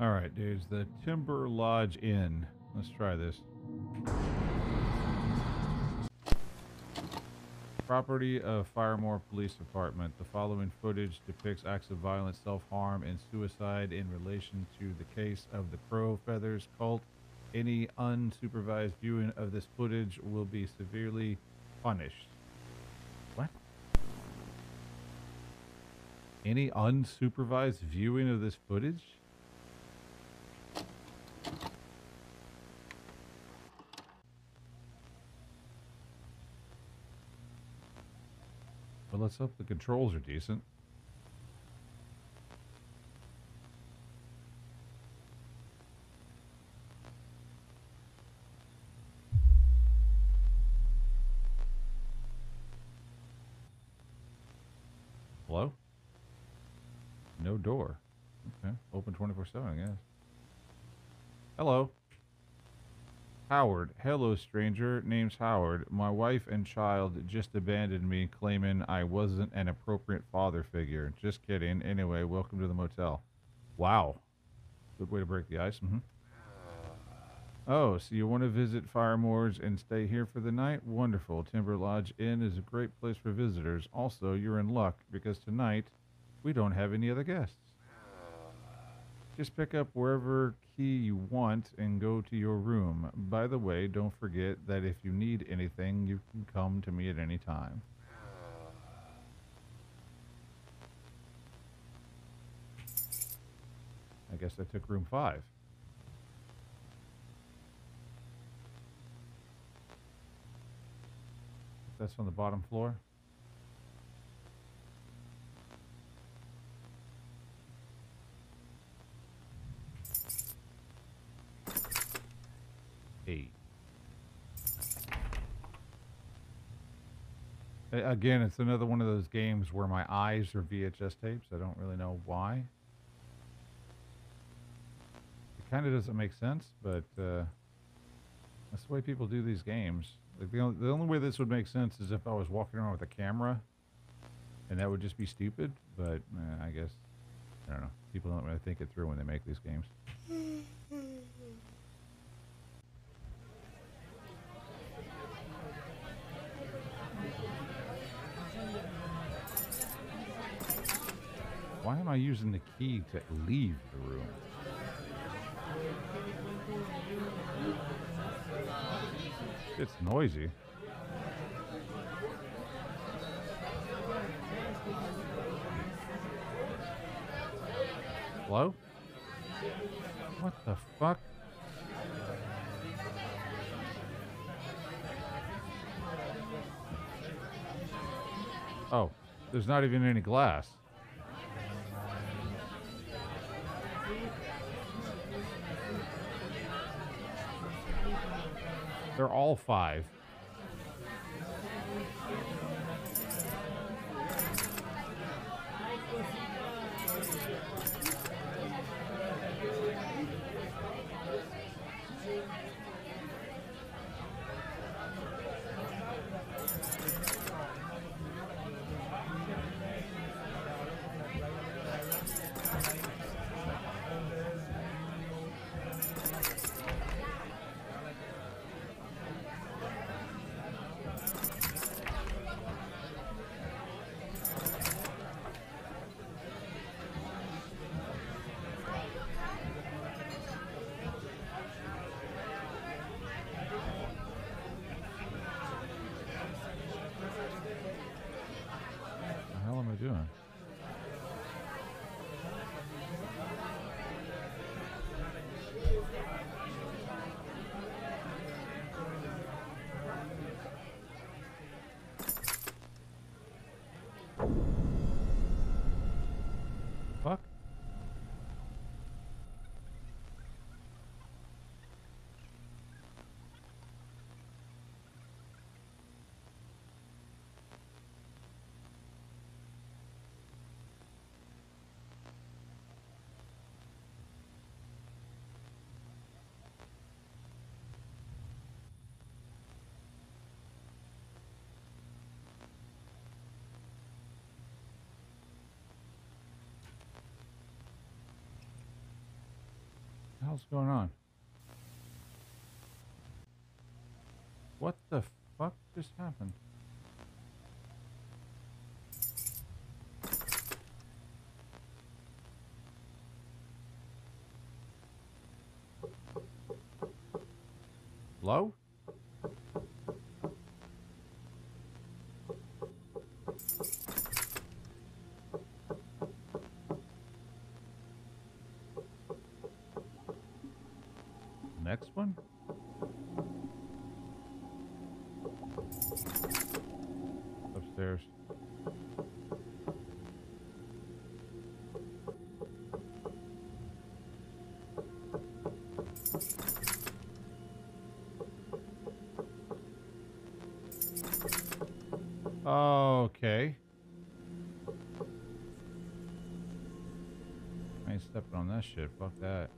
All right, dudes, the Timberlodge Inn. Let's try this. Property of Firemore Police Department. The following footage depicts acts of violence, self-harm, and suicide in relation to the case of the Crow Feathers Cult. Any unsupervised viewing of this footage will be severely punished. What? Any unsupervised viewing of this footage? Well, let's hope the controls are decent. Hello? No door. Okay. Open 24/7, I guess. Hello. Howard. Hello, stranger. Name's Howard. My wife and child just abandoned me, claiming I wasn't an appropriate father figure. Just kidding. Anyway, welcome to the motel. Wow. Good way to break the ice. Mm-hmm. Oh, so you want to visit Firemore's and stay here for the night? Wonderful. Timberlodge Inn is a great place for visitors. Also, you're in luck because tonight we don't have any other guests. Just pick up wherever key you want and go to your room. By the way, don't forget that if you need anything, you can come to me at any time. I guess I took room 5. That's on the bottom floor. Again, it's another one of those games where my eyes are VHS tapes. I don't really know why. It kind of doesn't make sense, but that's the way people do these games. Like the only way this would make sense is if I was walking around with a camera, and that would just be stupid. But I guess, I don't know. People don't really think it through when they make these games. Why am I using the key to leave the room? It's noisy. Hello? What the fuck? Oh, there's not even any glass. They're all 5. hell's going on? What the fuck just happened? Hello? Next one? Upstairs. Okay. I ain't stepping on that shit. Fuck that.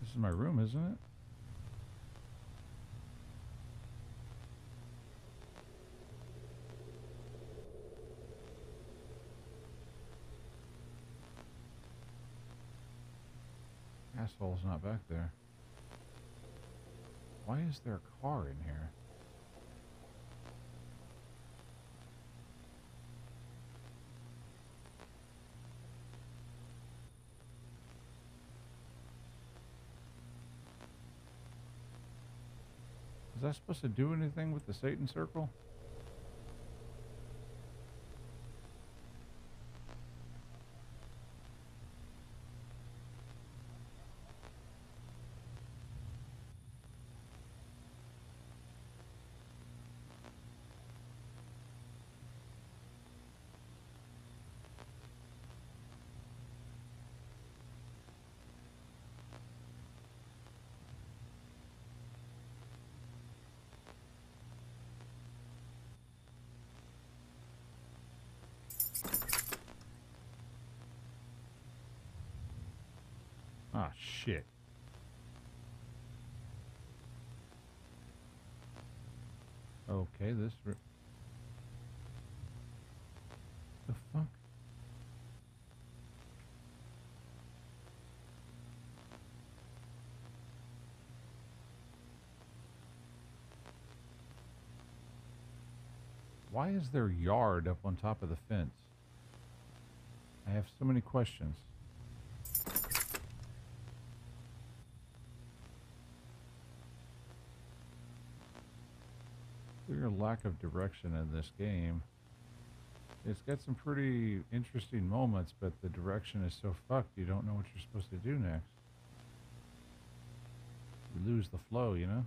This is my room, isn't it? Asshole's not back there. Why is there a car in here? Is that supposed to do anything with the Satan Circle? Ah, shit. Okay, this room. The fuck? Why is their yard up on top of the fence? I have so many questions. Your lack of direction in this game. It's got some pretty interesting moments, but the direction is so fucked, you don't know what you're supposed to do next. You lose the flow, you know?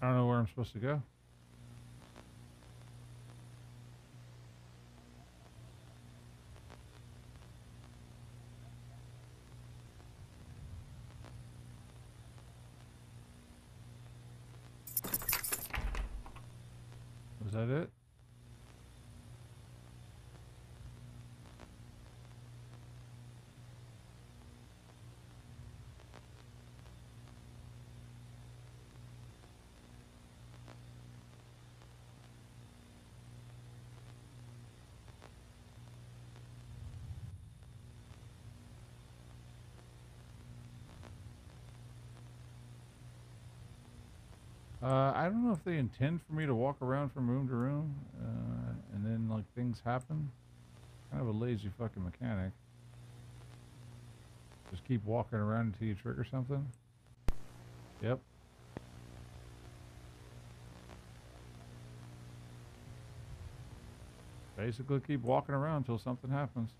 I don't know where I'm supposed to go. Was that it? I don't know if they intend for me to walk around from room to room, and then, like, things happen. Kind of a lazy fucking mechanic. Just keep walking around until you trigger something. Yep. Basically keep walking around until something happens.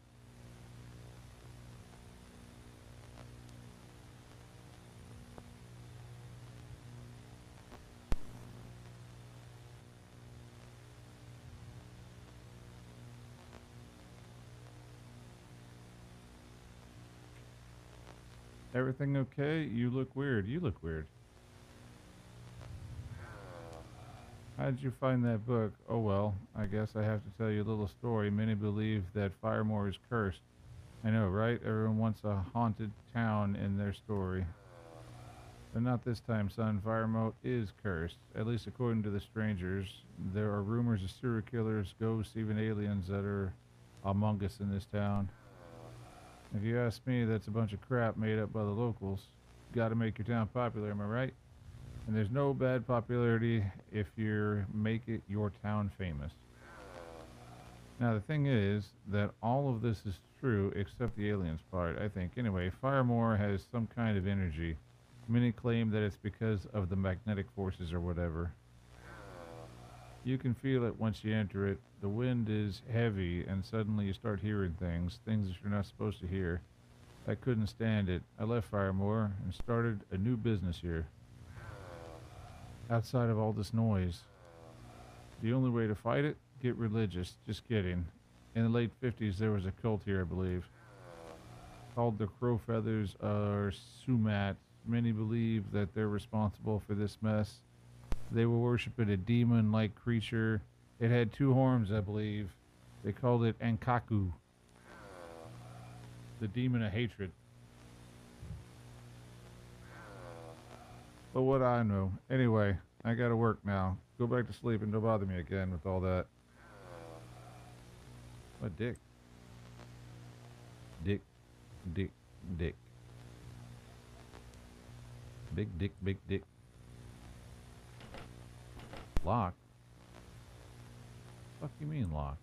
Everything okay? You look weird. You look weird. How did you find that book? Oh well, I guess I have to tell you a little story. Many believe that Firemore is cursed. I know, right? Everyone wants a haunted town in their story. But not this time, son. Firemore is cursed. At least according to the strangers. There are rumors of serial killers, ghosts, even aliens that are among us in this town. If you ask me, that's a bunch of crap made up by the locals. Gotta make your town popular, am I right? And there's no bad popularity if you make it your town famous. Now, the thing is that all of this is true except the aliens part, I think. Anyway, Firemore has some kind of energy. Many claim that it's because of the magnetic forces or whatever. You can feel it once you enter it. The wind is heavy, and suddenly you start hearing things that you're not supposed to hear. I couldn't stand it. I left Firemore and started a new business here. Outside of all this noise. The only way to fight it? Get religious. Just kidding. In the late 50s, there was a cult here, I believe. Called the Crow Feathers or Sumat. Many believe that they're responsible for this mess. They were worshipping a demon-like creature. It had two horns, I believe. They called it Ankaku. The demon of hatred. But what I know. Anyway, I gotta work now. Go back to sleep and don't bother me again with all that. What dick. Dick. Dick. Dick. Big dick, big dick. Lock? What the fuck you mean lock?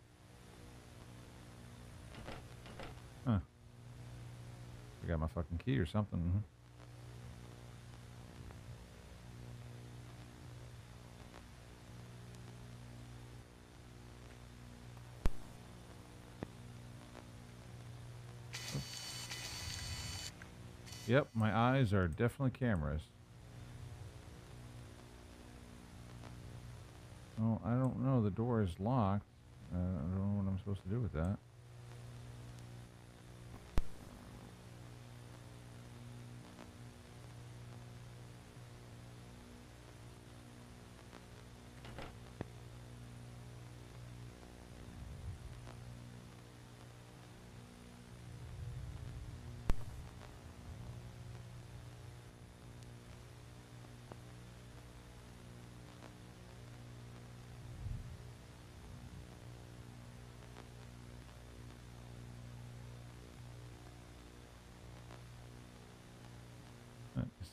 Huh. I got my fucking key or something. Mm-hmm. Yep, my eyes are definitely cameras. Oh, I don't know. The door is locked. I don't know what I'm supposed to do with that.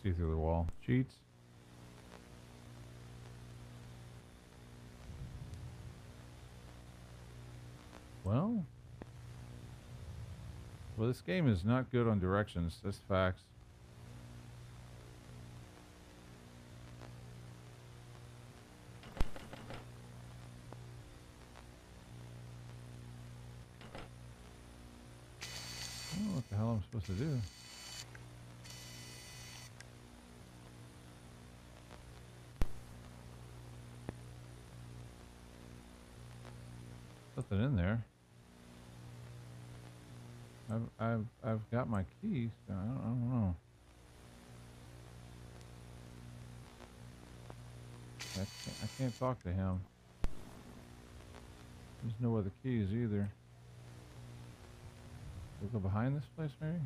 See through the wall. Sheets. Well, this game is not good on directions. That's facts. I don't know what the hell I'm supposed to do. Nothing in there. I've got my keys. So I don't know. I can't talk to him. There's no other keys either. We'll go behind this place, maybe.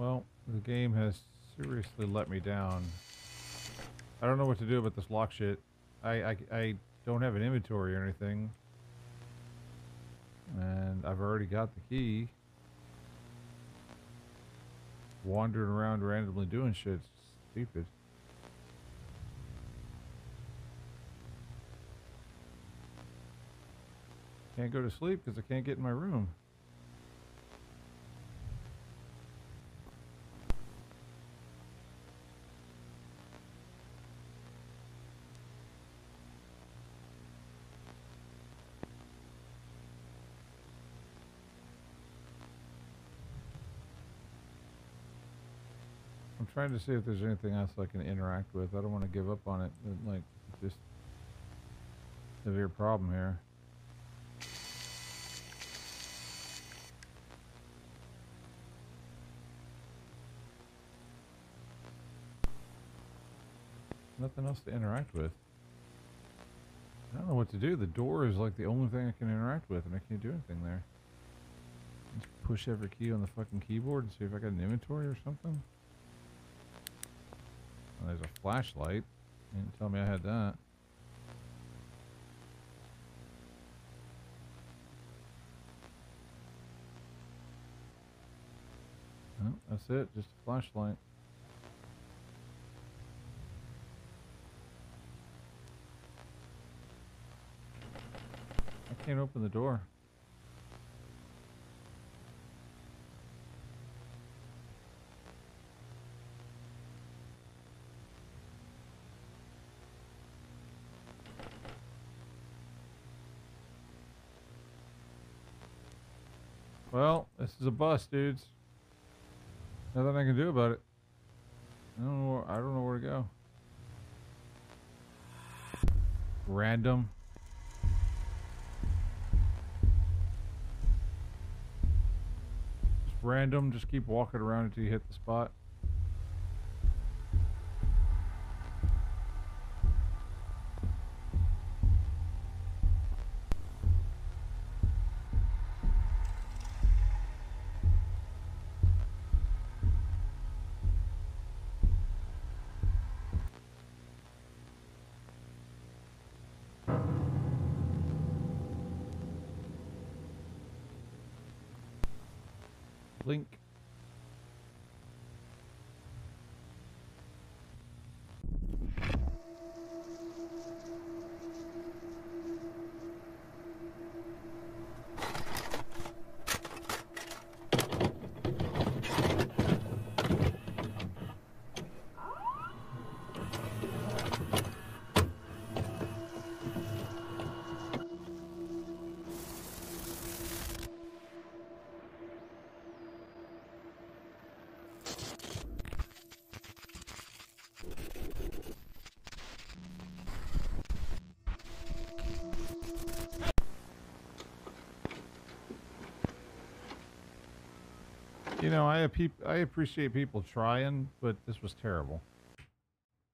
Well, the game has seriously let me down. I don't know what to do about this lock shit. I don't have an inventory or anything. And I've already got the key. Wandering around randomly doing shit's stupid. Can't go to sleep because I can't get in my room. I'm trying to see if there's anything else I can interact with. I don't want to give up on it. Like, just severe problem here. Nothing else to interact with. I don't know what to do. The door is like the only thing I can interact with, and I can't do anything there. Just push every key on the fucking keyboard and see if I got an inventory or something. Well, there's a flashlight. You didn't tell me I had that. Well, that's it. Just a flashlight. I can't open the door. Well, this is a bust, dudes. Nothing I can do about it. I don't know where to go. Random. Random, just keep walking around until you hit the spot. Link. You know, I appreciate people trying, but this was terrible.